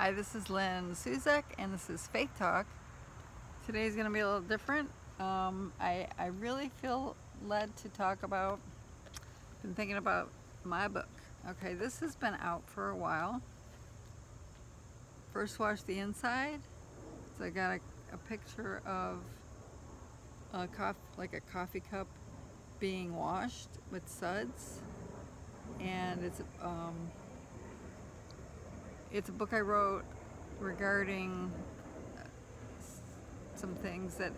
Hi, this is Lynn Suzek and this is Faith Talk. Today's going to be a little different. I really feel led to talk about, been thinking about my book. Okay, this has been out for a while. First Wash The Inside. So I got a picture of a coffee cup being washed with suds. And it's a book I wrote regarding some things that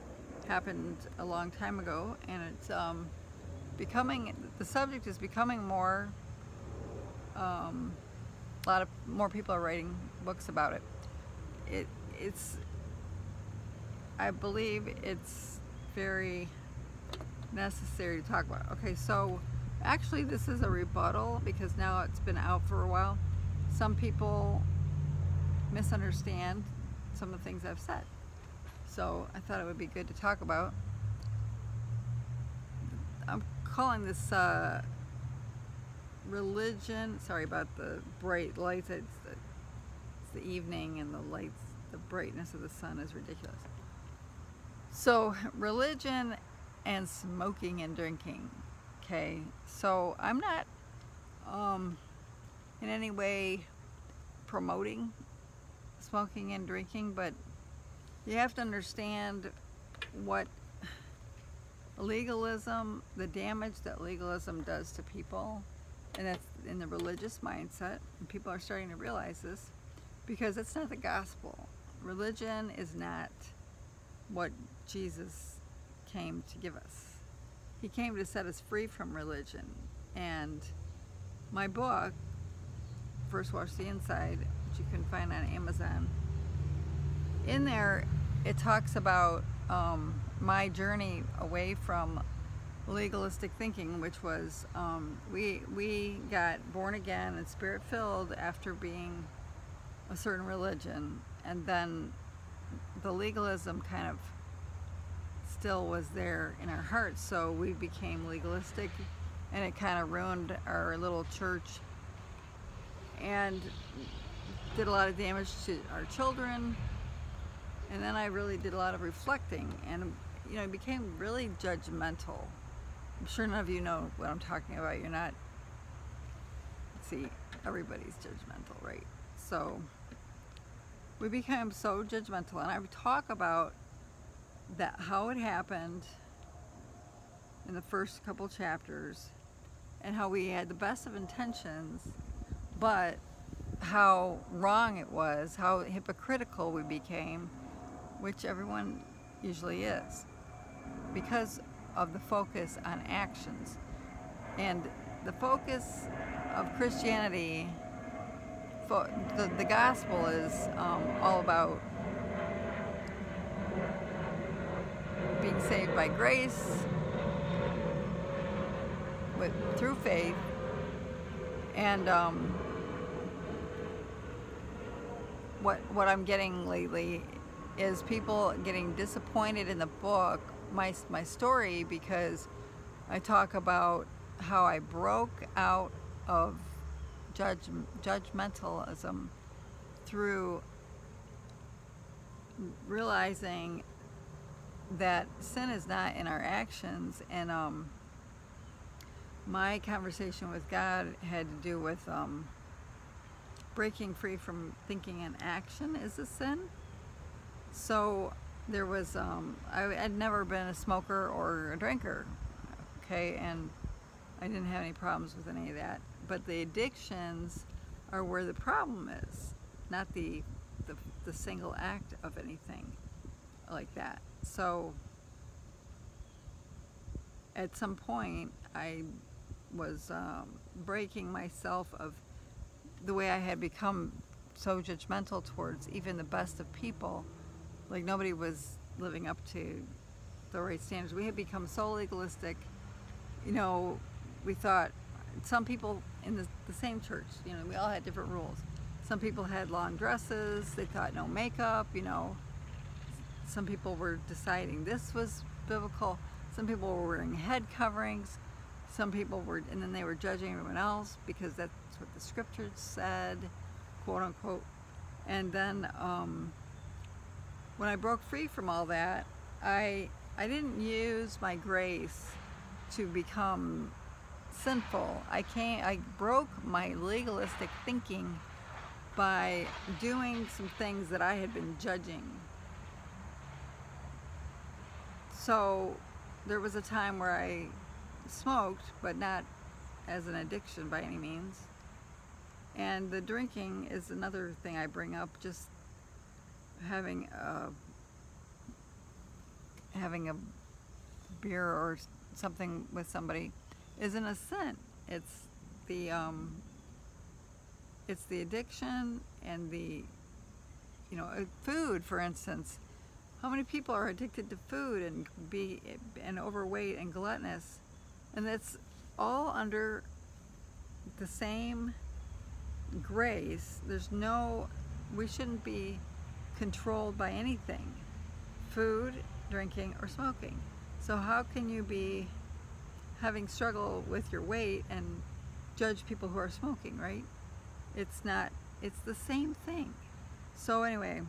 happened a long time ago, and it's the subject is becoming more, a lot of more people are writing books about it. I believe it's very necessary to talk about. Okay, so actually this is a rebuttal because now it's been out for a while. Some people misunderstand some of the things I've said. So I thought it would be good to talk about. I'm calling this religion, sorry about the bright lights, it's the evening and the lights, the brightness of the sun is ridiculous. So religion and smoking and drinking, okay? So I'm not, in any way promoting smoking and drinking, but you have to understand what legalism, the damage that legalism does to people, and that's in the religious mindset, and people are starting to realize this because it's not the gospel. Religion is not what Jesus came to give us. He came to set us free from religion, and my book, First Wash The Inside, which you can find on Amazon. In there, it talks about my journey away from legalistic thinking, which was we got born again and spirit-filled after being a certain religion, and then the legalism kind of still was there in our hearts, so we became legalistic, and it kind of ruined our little church and did a lot of damage to our children. And then I really did a lot of reflecting, and you know, I became really judgmental. I'm sure none of you know what I'm talking about. You're not, see, everybody's judgmental, right? So we became so judgmental, and I would talk about that, how it happened in the first couple chapters, and how we had the best of intentions, but how wrong it was, how hypocritical we became, which everyone usually is, because of the focus on actions. And the focus of Christianity, the gospel is all about being saved by grace, through faith, and What I'm getting lately is people getting disappointed in the book, my story, because I talk about how I broke out of judgmentalism through realizing that sin is not in our actions, and my conversation with God had to do with breaking free from thinking and action is a sin. So there was, I had never been a smoker or a drinker, okay, and I didn't have any problems with any of that. But the addictions are where the problem is, not the single act of anything like that. So at some point I was breaking myself of the way I had become so judgmental towards even the best of people. Like, nobody was living up to the right standards. We had become so legalistic, you know, we thought, some people in the same church, you know, we all had different rules. Some people had long dresses, they thought no makeup, you know. Some people were deciding this was biblical. Some people were wearing head coverings. Some people were, and then they were judging everyone else because that's what the scriptures said, quote unquote. And then when I broke free from all that, I didn't use my grace to become sinful. I broke my legalistic thinking by doing some things that I had been judging. So there was a time where I smoked, but not as an addiction by any means. And the drinking is another thing I bring up, just having a beer or something with somebody isn't a sin. It's the addiction and the, you know, food, for instance. How many people are addicted to food and overweight and gluttonous? And that's all under the same grace. We shouldn't be controlled by anything. Food, drinking, or smoking. So how can you be having struggle with your weight and judge people who are smoking, right? It's the same thing. So anyway,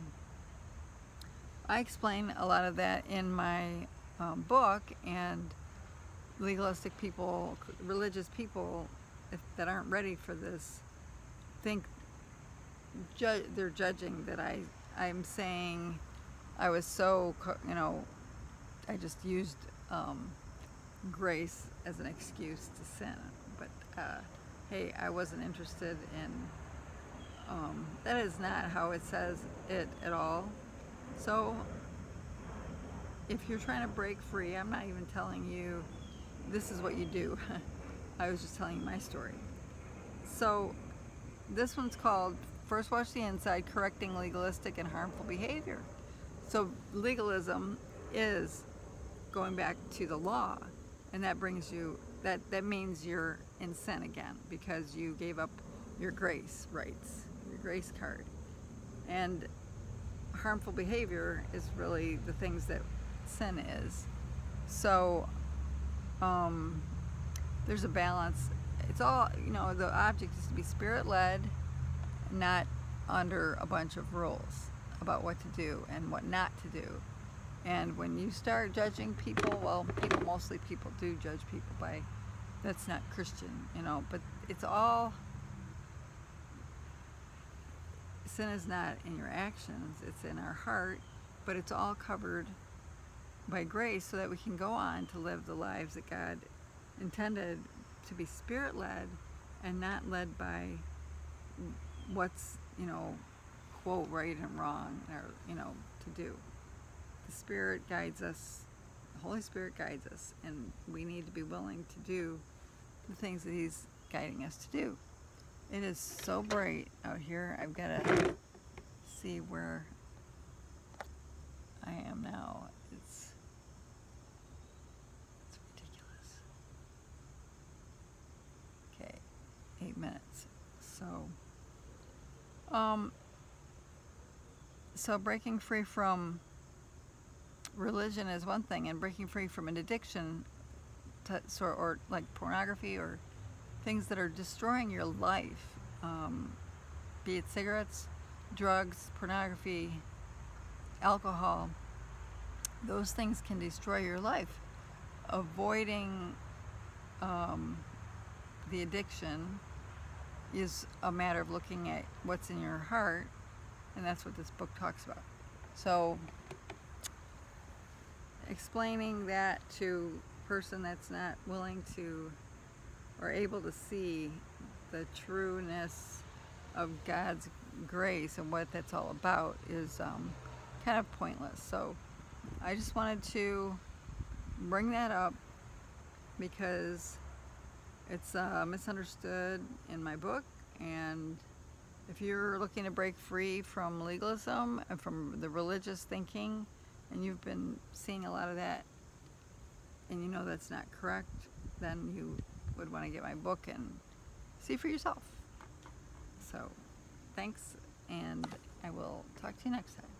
I explain a lot of that in my book, and legalistic people, religious people that aren't ready for this think they're judging that I'm saying I was so, you know, I just used grace as an excuse to sin. But hey, I wasn't interested in, that is not how it says it at all. So if you're trying to break free, I'm not even telling you this is what you do. I was just telling you my story. So this one's called First Wash the Inside, Correcting Legalistic and Harmful Behavior. So legalism is going back to the law, and that brings you, that means you're in sin again because you gave up your grace rights, your grace card. And harmful behavior is really the things that sin is. So there's a balance. It's all, you know, the object is to be spirit-led, not under a bunch of rules about what to do and what not to do. And when you start judging people, well, mostly people do judge people by, that's not Christian, you know, but it's all, sin is not in your actions, it's in our heart, but it's all covered by grace so that we can go on to live the lives that God intended, to be spirit-led and not led by what's, you know, quote, right and wrong, or, you know, to do. The Spirit guides us, the Holy Spirit guides us, and we need to be willing to do the things that He's guiding us to do. It is so bright out here. I've got to see where I am now. It's ridiculous. Okay, 8 minutes. So, so breaking free from religion is one thing, and breaking free from an addiction to, or like pornography or things that are destroying your life, be it cigarettes, drugs, pornography, alcohol, those things can destroy your life. Avoiding the addiction is a matter of looking at what's in your heart, and that's what this book talks about. So explaining that to a person that's not willing to or able to see the trueness of God's grace and what that's all about is kind of pointless. So I just wanted to bring that up because it's misunderstood in my book, and if you're looking to break free from legalism and from the religious thinking, and you've been seeing a lot of that and you know that's not correct, then you would want to get my book and see for yourself. So thanks, and I will talk to you next time.